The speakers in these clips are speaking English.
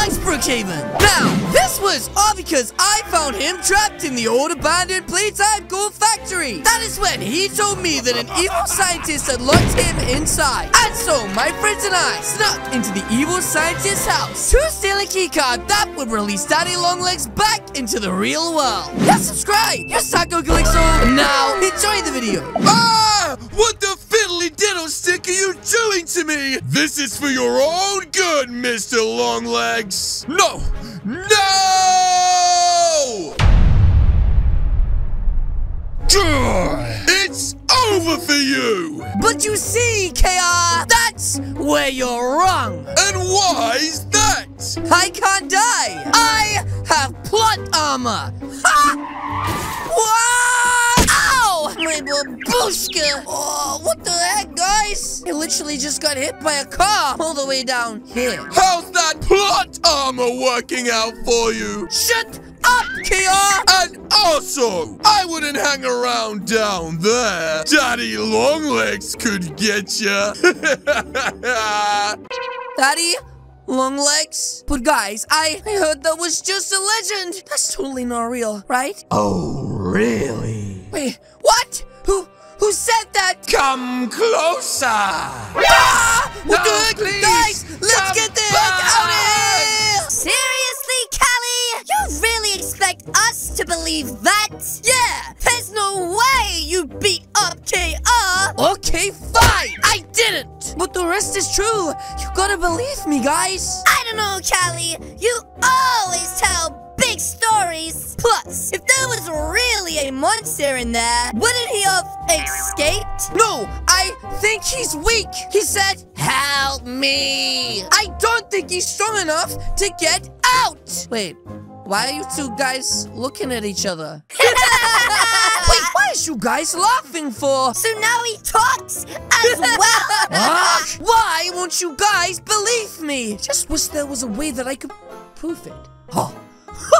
Thanks, Brookhaven. Now, this was all because I found him trapped in the old abandoned Playtime Co. factory. That is when he told me that an evil scientist had locked him inside. And so my friends and I snuck into the evil scientist's house to steal a keycard that would release Daddy Longlegs back into the real world. Let's subscribe. Yes, Taco Calixo. And now, enjoy the video. Ah! What the fiddly diddle stick are you doing to me? This is for your own good, Mr. Longlegs. No! No! It's over for you! But you see, KR, that's where you're wrong. And why is that? I can't die. I have plot armor. Ha! Wow! Ow! My babushka! Oh, what the heck, guys? I literally just got hit by a car all the way down here. How's that plot armor working out for you? Shut up, KR! And also, I wouldn't hang around down there. Daddy Longlegs could get ya. Daddy Longlegs? But guys, I heard that was just a legend. That's totally not real, right? Oh, really? Wait, what? Who said that? Come closer! Ah! What the heck? Guys, let's get the heck out of here! Seriously, Callie? You really expect us to believe that? Yeah, there's no way you beat up KR! Okay, fine! I didn't! But the rest is true. You gotta believe me, guys. I don't know, Callie. You always tell big stories. Plus, if there was really a monster in there, wouldn't he have escaped? No, I think he's weak. He said, help me. I don't think he's strong enough to get out. Wait, why are you two guys looking at each other? Wait, why is you guys laughing for? So now he talks as well. Why won't you guys believe me? Just wish there was a way that I could prove it. Huh.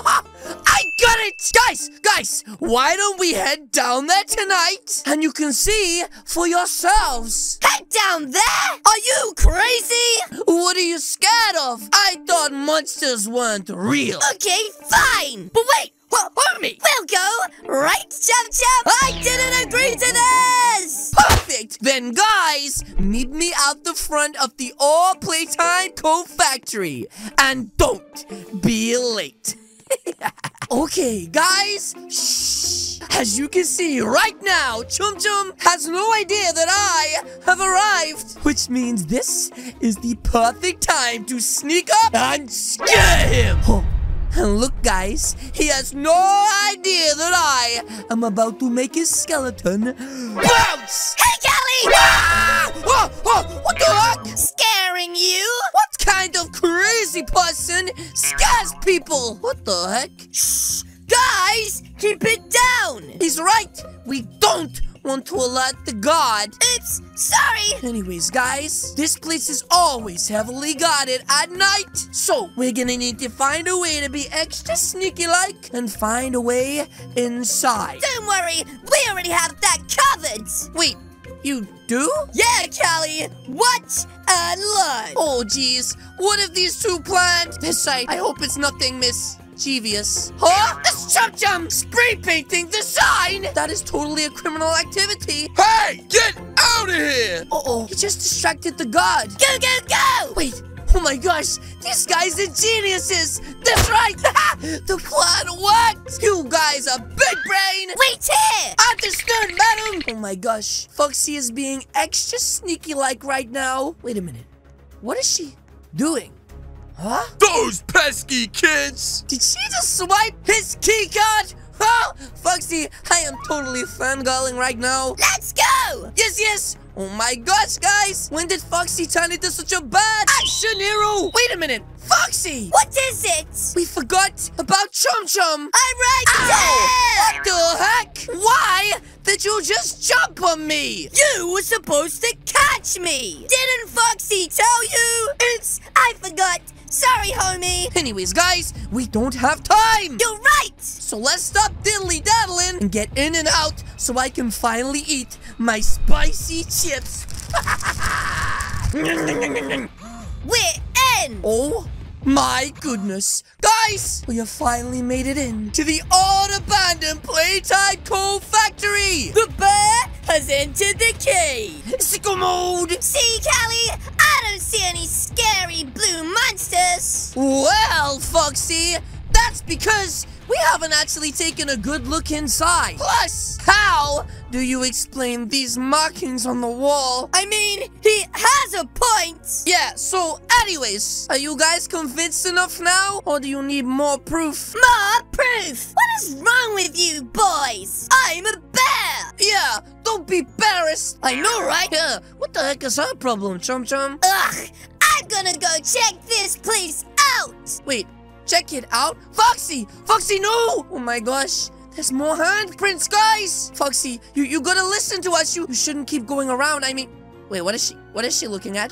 I got it! Guys, why don't we head down there tonight? And you can see for yourselves. Head down there? Are you crazy? What are you scared of? I thought monsters weren't real. Okay, fine. But wait, hold me. We'll go, right, Chum Chum? I didn't agree to this! Perfect! Then guys, meet me out the front of the All Playtime Co. factory. And don't be late. Okay, guys, shh. As you can see right now, Chum Chum has no idea that I have arrived, which means this is the perfect time to sneak up and scare him. Oh, and look, guys, he has no idea that I am about to make his skeleton bounce. Hey, Callie! Ah! Oh, what the heck? Scaring you? What kind of crazy person scares people? What the heck? Shh! Guys, keep it down! He's right! We don't want to alert the guard. Oops, sorry! Anyways, guys, this place is always heavily guarded at night. So, we're gonna need to find a way to be extra sneaky-like and find a way inside. Don't worry, we already have that covered! Wait, you do? Yeah, Callie! Watch and learn! Oh, jeez. What have these two planned? This site, I hope it's nothing mischievous. Huh? This Chum Chum spray painting the sign! That is totally a criminal activity. Hey! Get out of here! Uh-oh. He just distracted the guard. Go, go, go! Wait. Oh, my gosh. These guys are geniuses. That's right. The plan worked. You guys are big brain. Wait here. Understood, madam. Oh, my gosh. Foxy is being extra sneaky-like right now. Wait a minute. What is she doing? Huh? Those pesky kids. Did she just swipe his key card? Oh, Foxy, I am totally fangirling right now. Let's go. Yes, yes. Oh my gosh, guys! When did Foxy turn into such a bad action hero? Wait a minute! Foxy! What is it? We forgot about Chum Chum! I'm right there! What the heck? Why did you just jump on me? You were supposed to catch me! Didn't Foxy tell you? Oops, I forgot! Sorry, homie! Anyways, guys, we don't have time! You're right! So let's stop diddly-daddling and get in and out so I can finally eat my spicy chips. We're in! Oh My goodness. Guys, we have finally made it in to the all-abandoned Playtime Co. factory. The bear has entered the cave. Sickle mode. See, Callie, I don't see any scary blue monsters. Well, Foxy, that's because we haven't actually taken a good look inside. Plus, how do you explain these markings on the wall? I mean, he has a point. Yeah, so anyways, are you guys convinced enough now? Or do you need more proof? More proof? What is wrong with you boys? I'm a bear. Yeah, don't be embarrassed. I know, right? Yeah, what the heck is our problem, Chum Chum? Ugh, I'm gonna go check this place out. Wait. Check it out. Foxy! Foxy, no! Oh my gosh. There's more handprints, guys! Foxy, you gotta listen to us. You shouldn't keep going around. I mean, wait, what is she looking at?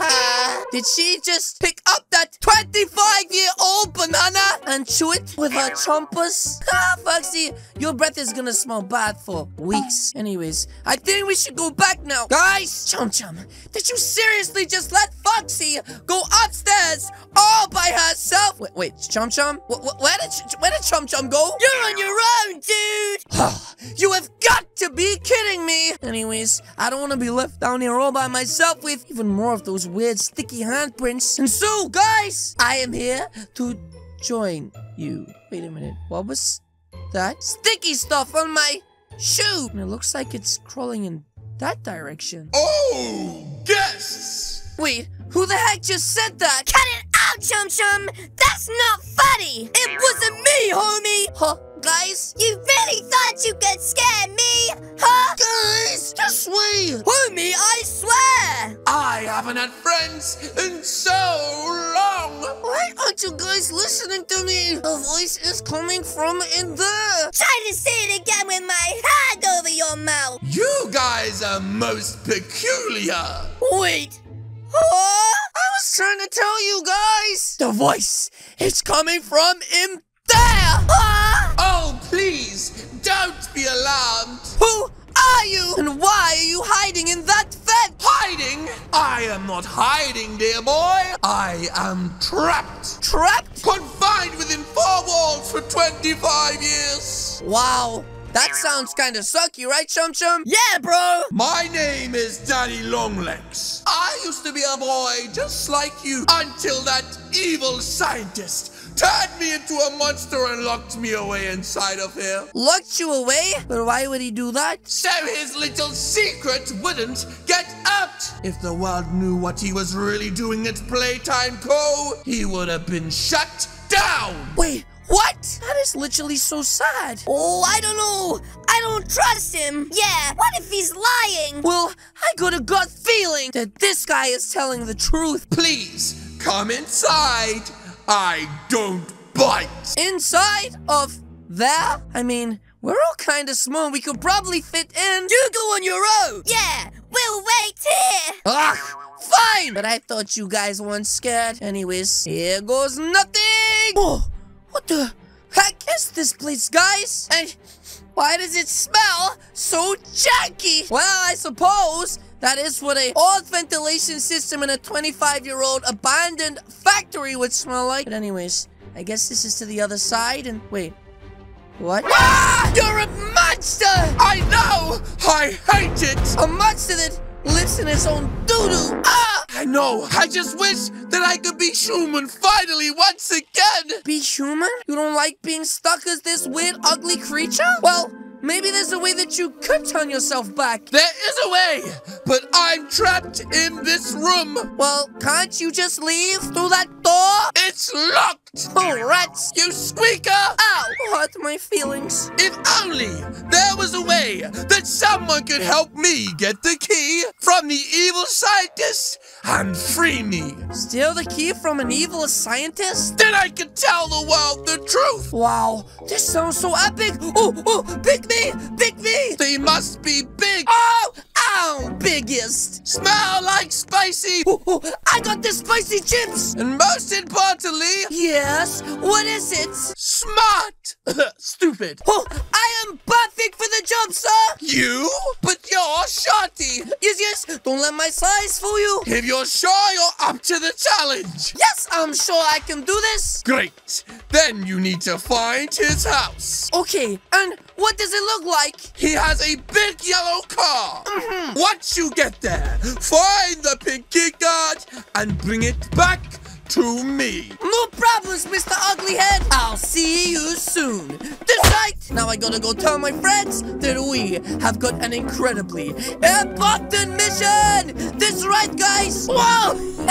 Did she just pick up that 25-year-old banana and chew it with her chompers? Foxy, your breath is gonna smell bad for weeks. Anyways, I think we should go back now. Guys! Chum Chum, did you seriously just let Foxy go upstairs all by herself? Wait, Chum Chum? Where did Chum Chum go? You're on your own, dude! You have got to be kidding me! Anyways, I don't want to be left down here all by myself with even more of those weird sticky handprints. And so, guys, I am here to join you. Wait a minute, what was that? Sticky stuff on my shoe! And it looks like it's crawling in that direction. Oh, guests! Wait, who the heck just said that? Cut it out, Chum Chum! That's not funny! It wasn't me, homie! Huh? Guys? You really thought you could scare me, huh? Guys, just wait! Homie, I swear! I haven't had friends in so long! Why aren't you guys listening to me? A voice is coming from in there! Try to say it again with my hand over your mouth! You guys are most peculiar! Wait! Huh? I was trying to tell you guys! The voice is coming from in there! Huh? Oh, please, don't be alarmed! Who are you? And why are you hiding in that vent? Hiding? I am not hiding, dear boy. I am trapped. Trapped? Confined within four walls for 25 years. Wow. That sounds kind of sucky, right, Chum Chum? Yeah, bro! My name is Daddy Longlegs. I used to be a boy just like you until that evil scientist turned me into a monster and locked me away inside of here. Locked you away? But why would he do that? So his little secret wouldn't get out. If the world knew what he was really doing at Playtime Co., he would have been shut down. Wait. What? That is literally so sad. Oh, I don't know. I don't trust him. Yeah, what if he's lying? Well, I got a gut feeling that this guy is telling the truth. Please, come inside. I don't bite. Inside of there? I mean, we're all kind of small. We could probably fit in. You go on your own. Yeah, we'll wait here. Ugh, fine. But I thought you guys weren't scared. Anyways, here goes nothing. Oh. What the heck is this place, guys? And why does it smell so janky? Well, I suppose that is what an old ventilation system in a 25-year-old abandoned factory would smell like. But anyways, I guess this is to the other side and... Wait, what? Ah! You're a monster! I know! I hate it! A monster that lives in his own doo-doo! Ah! I know! I just wish that I could be human finally once again! Be human? You don't like being stuck as this weird, ugly creature? Well, maybe there's a way that you could turn yourself back. There is a way! But I'm trapped in this room! Well, can't you just leave through that door? It's locked! Oh, rats! You squeaker! Ow! Hurt my feelings. If only there was a way that someone could help me get the key from the evil scientist and free me. Steal the key from an evil scientist? Then I could tell the world the truth! Wow, this sounds so epic! Oh, pick me! Pick me! They must be big! Oh! Ow! Biggest! Smell like spicy! Oh, I got the spicy chips! And most importantly... Yes? What is it? Smart! Stupid! Oh, I am buff! perfect for the jump, sir! You? But you're shorty! Yes, don't let my size fool you! If you're sure you're up to the challenge! Yes, I'm sure I can do this! Great! Then you need to find his house! Okay, and what does it look like? He has a big yellow car! Mm-hmm. Once you get there, find the pink key card and bring it back to me. No problems, Mr. Uglyhead. I'll see you soon. That's right. Now I gotta go tell my friends that we have got an incredibly important mission. That's right, guys. Whoa!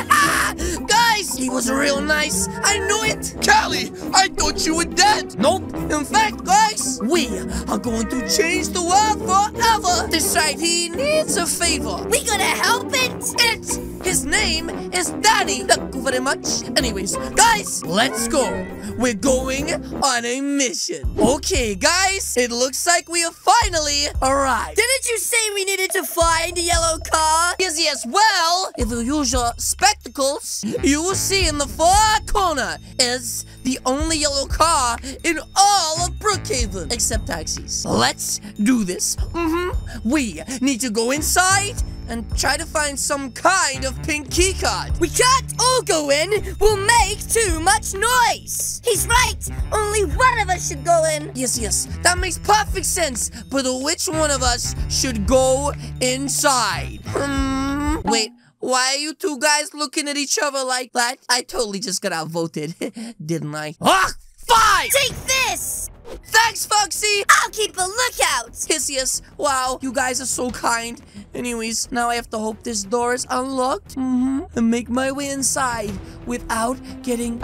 Guys, he was real nice. I knew it. Callie, I thought you were dead. Nope. In fact, guys, we are going to change the world forever. That's right. He needs a favor. We gonna help it. His name is Danny. Thank you very much. Anyways, guys, let's go. We're going on a mission. Okay, guys, it looks like we have finally arrived. Didn't you say we needed to find a yellow car? Yes, well, if you use your spectacles, you will see in the far corner is the only yellow car in all of Brookhaven, except taxis. Let's do this. Mm-hmm. We need to go inside and try to find some kind of pink key card. We can't all go in. We'll make too much noise. He's right. Only one of us should go in. Yes. That makes perfect sense. But which one of us should go inside? Wait. Why are you two guys looking at each other like that? I totally just got outvoted, didn't I? Ah! Fine! Take this! Thanks, Foxy! I'll keep a lookout! Yes. Wow, you guys are so kind. Anyways, now I have to hope this door is unlocked. And make my way inside without getting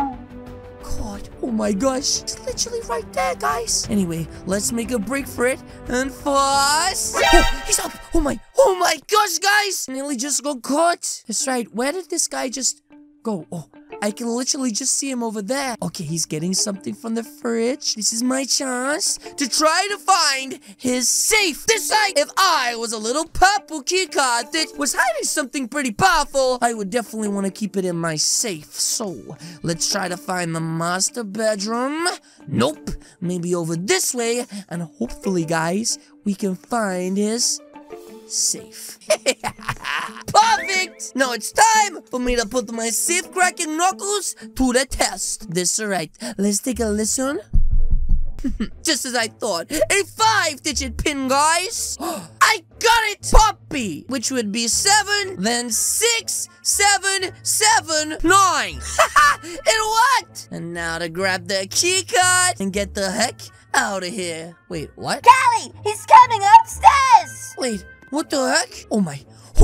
caught. Oh my gosh, it's literally right there, guys. Anyway, let's make a break for it. And first... Oh, he's up! Oh my gosh, guys! Nearly just got caught. That's right, where did this guy just go? Oh. I can literally just see him over there. Okay, he's getting something from the fridge. This is my chance to try to find his safe. This night, if I was a little purple key card that was hiding something pretty powerful, I would definitely want to keep it in my safe. So, let's try to find the master bedroom. Nope. Maybe over this way. And hopefully, guys, we can find his safe. Perfect! Now it's time for me to put my safe-cracking knuckles to the test. This is right. Let's take a listen. Just as I thought. A 5-digit pin, guys. I got it! Poppy! Which would be 7, then 6, 7, 7, 9. It worked! And now to grab the key card and get the heck out of here. Wait, what? Callie! He's coming upstairs! Wait. What the heck? Oh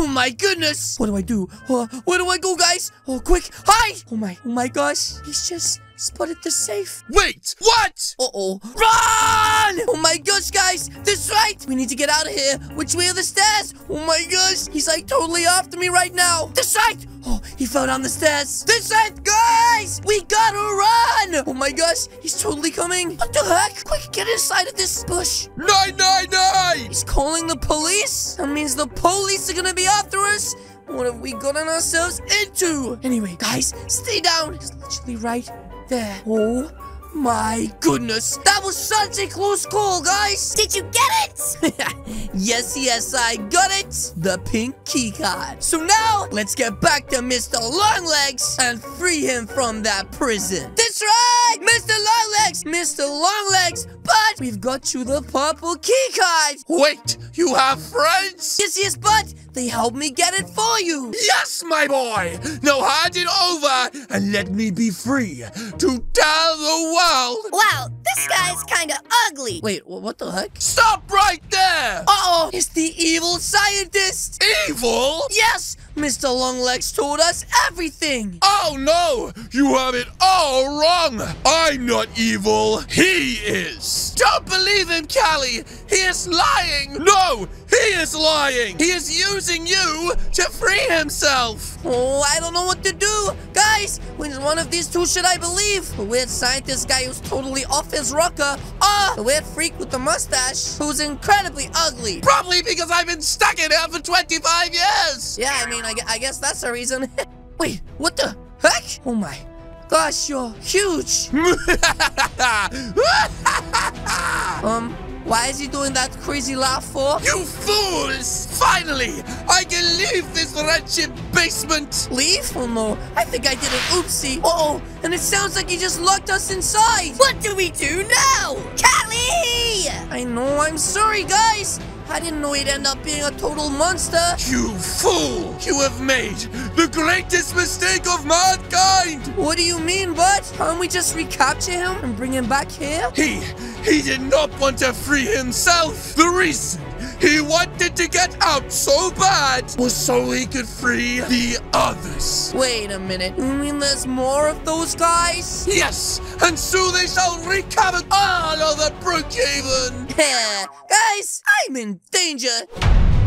my goodness. What do I do? Where do I go, guys? Oh, quick. Hide. Oh my gosh. He's just spotted the safe. Wait, what? Uh-oh. Run! Oh my gosh, guys. That's right. We need to get out of here. Which way are the stairs? Oh my gosh. He's like totally after me right now. That's right. Oh, he fell down the stairs. That's right, guys. We gotta run. Oh my gosh. He's totally coming. What the heck? Quick, get inside of this bush. 999. He's calling the police? That means the police are gonna be after us. What have we gotten ourselves into? Anyway, guys, stay down. He's literally right there. Oh my goodness. That was such a close call, guys. Did you get it? Yes, I got it. The pink key card. So now, let's get back to Mr. Longlegs and free him from that prison. That's right, Mr. Longlegs. But we've got you the purple key card. Wait, you have friends? Yes, but they helped me get it for you. Yes, my boy. Now hand it over and let me be free to tell the world. Wow, this guy's kind of ugly. Wait, what the heck? Stop right there. Uh-oh, it's the evil scientist. Evil? Yes, Mr. Longlegs told us everything. Oh, no. You have it all wrong. I'm not evil. He is. Don't believe him, Callie. He is lying. No, he is lying. He is using you to free himself. Oh, I don't know what to do. Guys, which one of these two should I believe? The weird scientist guy who's totally off his rocker, or the weird freak with the mustache who's incredibly ugly? Probably because I've been stuck in here for 25 years. Yeah, I mean, I guess that's the reason. Wait, what the heck? Oh my gosh, you're huge. Why is he doing that crazy laugh for? You fools! Finally! I can leave this wretched basement! Leave? Oh no, I think I did an oopsie. Uh-oh, and it sounds like he just locked us inside. What do we do now? Callie! I know, I'm sorry guys. I didn't know he'd end up being a total monster. You fool! You have made the greatest mistake of mankind! What do you mean, bud? Can't we just recapture him and bring him back here? He did not want to free himself. The reason he wanted to get out so bad was so he could free the others. Wait a minute. You mean there's more of those guys? Yes, and soon they shall recover all of the Brookhaven. Guys, I'm in danger.